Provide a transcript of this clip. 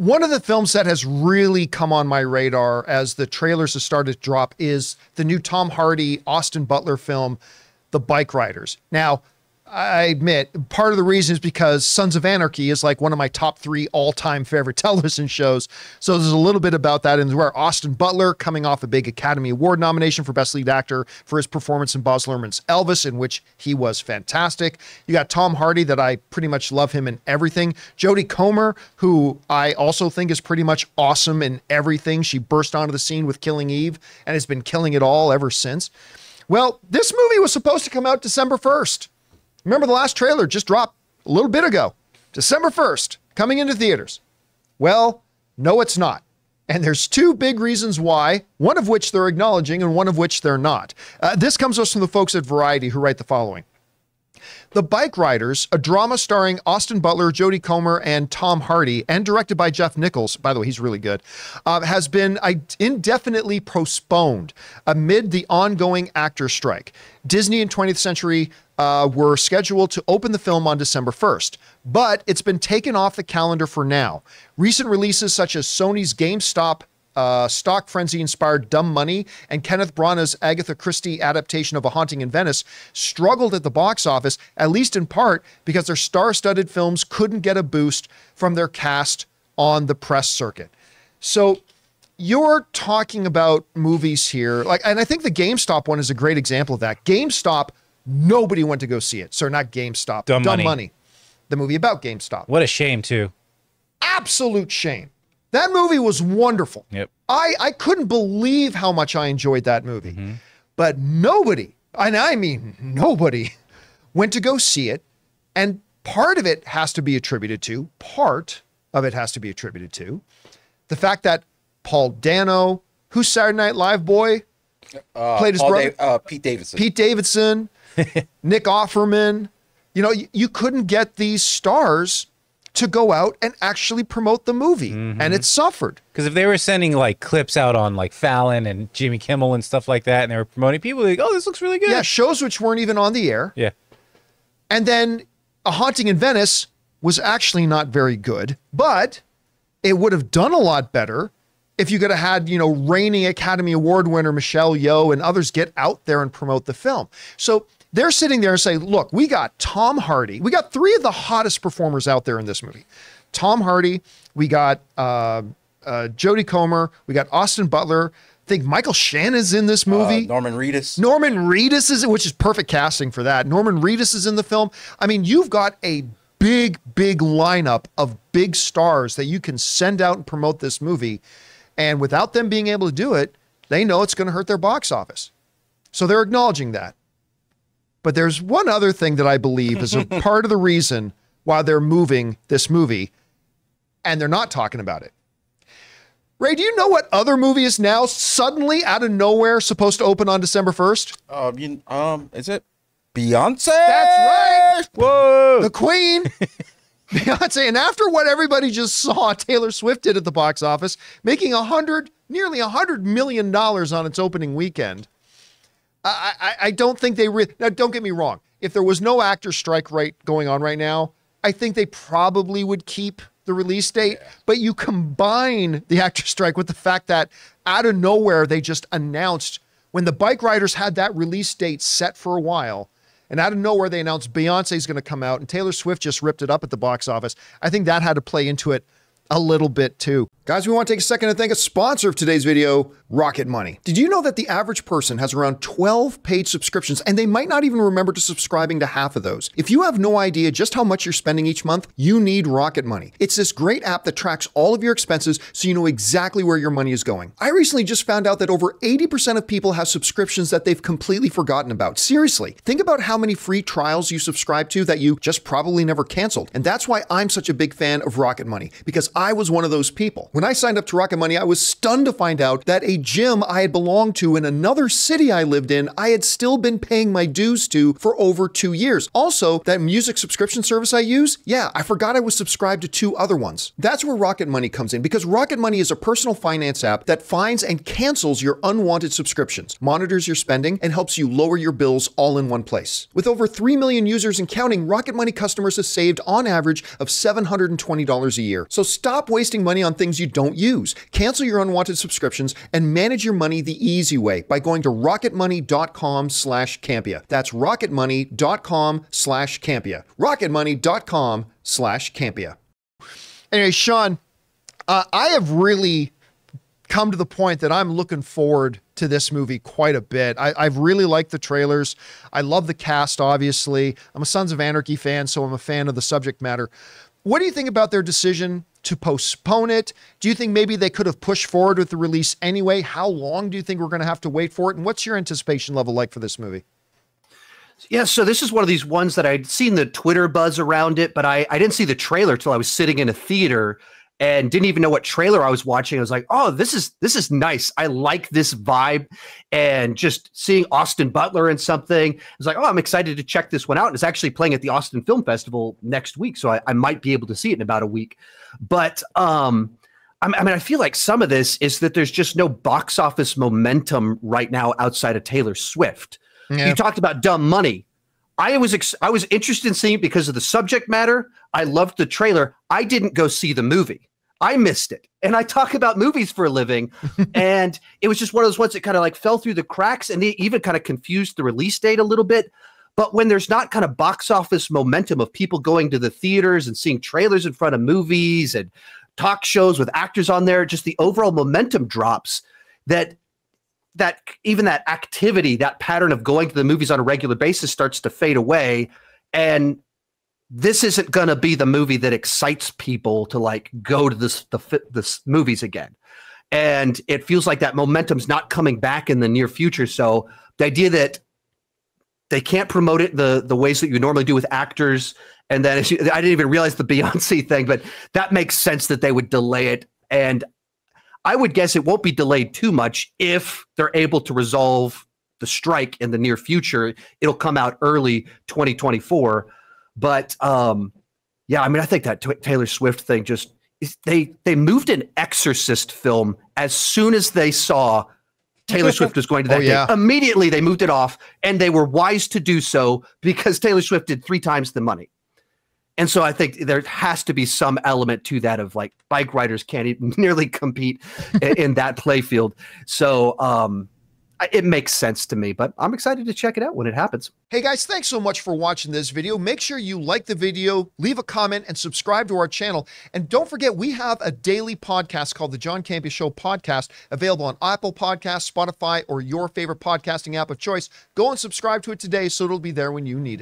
One of the films that has really come on my radar as the trailers have started to drop is the new Tom Hardy, Austin Butler film, The Bikeriders. Now, I admit, part of the reason is because Sons of Anarchy is like one of my top 3 all-time favorite television shows. So there's a little bit about that, and where Austin Butler, coming off a big Academy Award nomination for Best Lead Actor for his performance in Baz Luhrmann's Elvis, in which he was fantastic. You got Tom Hardy, that I pretty much love him in everything. Jodie Comer, who I also think is pretty much awesome in everything. She burst onto the scene with Killing Eve and has been killing it all ever since. Well, this movie was supposed to come out December 1st. Remember, the last trailer just dropped a little bit ago. December 1st, coming into theaters. Well, no, it's not. And there's 2 big reasons why, one of which they're acknowledging and one of which they're not. This comes to us from the folks at Variety, who write the following. The Bikeriders, a drama starring Austin Butler, Jodie Comer, and Tom Hardy, and directed by Jeff Nichols, by the way, he's really good, has been indefinitely postponed amid the ongoing actor strike. Disney and 20th Century were scheduled to open the film on December 1st, but it's been taken off the calendar for now. Recent releases such as Sony's GameStop stock frenzy-inspired Dumb Money and Kenneth Branagh's Agatha Christie adaptation of A Haunting in Venice struggled at the box office, at least in part because their star-studded films couldn't get a boost from their cast on the press circuit. So you're talking about movies here, like, and I think the GameStop one is a great example of that. GameStop, nobody went to go see it. So not GameStop, Dumb Money, the movie about GameStop. What a shame, too. Absolute shame. That movie was wonderful. Yep. I couldn't believe how much I enjoyed that movie. Mm-hmm. But nobody, and I mean nobody, went to go see it. And part of it has to be attributed to, the fact that Paul Dano, who's Saturday Night Live boy, played his brother. Pete Davidson. Pete Davidson, Nick Offerman. You know, you couldn't get these stars to go out and actually promote the movie. Mm-hmm. And it suffered. Because if they were sending like clips out on like Fallon and Jimmy Kimmel and stuff like that, and they were promoting, people like, oh, this looks really good. Yeah, shows which weren't even on the air. Yeah. And then A Haunting in Venice was actually not very good, but it would have done a lot better if you could have had, you know, reigning Academy Award winner Michelle Yeoh and others get out there and promote the film. So they're sitting there and say, look, we got Tom Hardy. We got 3 of the hottest performers out there in this movie. Tom Hardy, we got Jodie Comer, we got Austin Butler. I think Michael Shannon's in this movie. Norman Reedus. Norman Reedus is, which is perfect casting for that. Norman Reedus is in the film. I mean, you've got a big lineup of big stars that you can send out and promote this movie. And without them being able to do it, they know it's going to hurt their box office. So they're acknowledging that. But there's one other thing that I believe is a part of the reason why they're moving this movie, and they're not talking about it. Ray, do you know what other movie is now suddenly out of nowhere supposed to open on December 1st? Is it Beyonce? That's right. Whoa. The Queen. Beyonce. And after what everybody just saw Taylor Swift did at the box office, making nearly $100 million on its opening weekend. I don't think they really, now don't get me wrong. If there was no actor strike going on right now, I think they probably would keep the release date, but you combine the actor strike with the fact that out of nowhere, they just announced, when the Bikeriders had that release date set for a while, and out of nowhere, they announced Beyonce's going to come out and Taylor Swift just ripped it up at the box office. I think that had to play into it a little bit too. Guys, we want to take a second to thank a sponsor of today's video, Rocket Money. Did you know that the average person has around 12 paid subscriptions, and they might not even remember to subscribing to half of those? If you have no idea just how much you're spending each month, you need Rocket Money. It's this great app that tracks all of your expenses so you know exactly where your money is going. I recently just found out that over 80% of people have subscriptions that they've completely forgotten about. Seriously, think about how many free trials you subscribe to that you just probably never canceled. And that's why I'm such a big fan of Rocket Money, because I was one of those people. When I signed up to Rocket Money, I was stunned to find out that a gym I had belonged to in another city I lived in, I had still been paying my dues to for over 2 years. Also, that music subscription service I use, yeah, I forgot I was subscribed to 2 other ones. That's where Rocket Money comes in, because Rocket Money is a personal finance app that finds and cancels your unwanted subscriptions, monitors your spending, and helps you lower your bills all in one place. With over 3 million users and counting, Rocket Money customers have saved on average of $720 a year. So stop Stop wasting money on things you don't use. Cancel your unwanted subscriptions and manage your money the easy way by going to rocketmoney.com/Campea. That's rocketmoney.com/Campea. rocketmoney.com/Campea. Anyway, Sean, I have really come to the point that I'm looking forward to this movie quite a bit. I've really liked the trailers. I love the cast, obviously. I'm a Sons of Anarchy fan, so I'm a fan of the subject matter. What do you think about their decision to postpone it? Do you think maybe they could have pushed forward with the release anyway? How long do you think we're going to have to wait for it? And what's your anticipation level like for this movie? Yeah, so this is one of these ones that I'd seen the Twitter buzz around it, but I didn't see the trailer till I was sitting in a theater and didn't even know what trailer I was watching. I was like, oh, this is nice. I like this vibe. And just seeing Austin Butler in something, I was like, oh, I'm excited to check this one out. And it's actually playing at the Austin Film Festival next week. So I might be able to see it in about a week. But I mean, I feel like some of this is that there's just no box office momentum right now outside of Taylor Swift. Yeah. You talked about Dumb Money. I was interested in seeing it because of the subject matter. I loved the trailer. I didn't go see the movie. I missed it. And I talk about movies for a living. And it was just one of those ones that kind of like fell through the cracks, and they even kind of confused the release date a little bit. But when there's not kind of box office momentum of people going to the theaters and seeing trailers in front of movies and talk shows with actors on there, just the overall momentum drops, that even that activity, that pattern of going to the movies on a regular basis starts to fade away. And this isn't going to be the movie that excites people to like go to the movies again. And it feels like that momentum's not coming back in the near future. So the idea that they can't promote it the ways that you normally do with actors. And then I didn't even realize the Beyonce thing, but that makes sense that they would delay it. And I would guess it won't be delayed too much if they're able to resolve the strike in the near future. It'll come out early 2024. But yeah, I mean, I think that Taylor Swift thing just is, they moved an Exorcist film as soon as they saw Taylor Swift was going to that day. Immediately they moved it off, and they were wise to do so because Taylor Swift did 3 times the money. And so I think there has to be some element to that of like Bikeriders can't even nearly compete in that playfield. So it makes sense to me, but I'm excited to check it out when it happens. Hey guys, thanks so much for watching this video. Make sure you like the video, leave a comment, and subscribe to our channel. And don't forget, we have a daily podcast called The John Campea Show Podcast, available on Apple Podcasts, Spotify, or your favorite podcasting app of choice. Go and subscribe to it today so it'll be there when you need it.